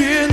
you